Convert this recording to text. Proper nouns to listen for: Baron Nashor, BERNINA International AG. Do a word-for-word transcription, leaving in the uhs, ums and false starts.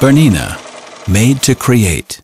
BERNINA, made to create.